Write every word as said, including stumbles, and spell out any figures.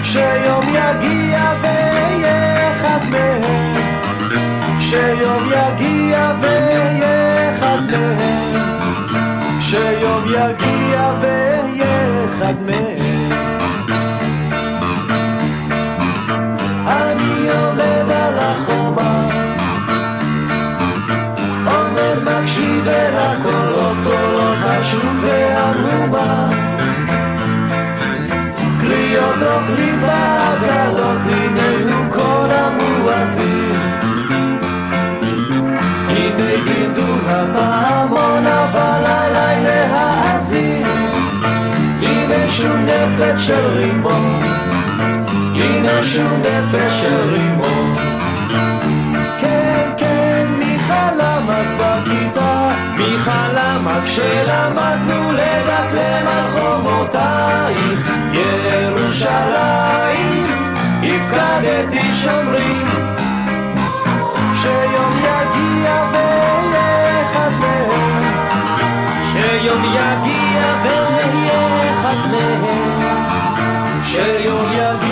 שיום יגיע ויהיה אחד מהם, שיום יגיע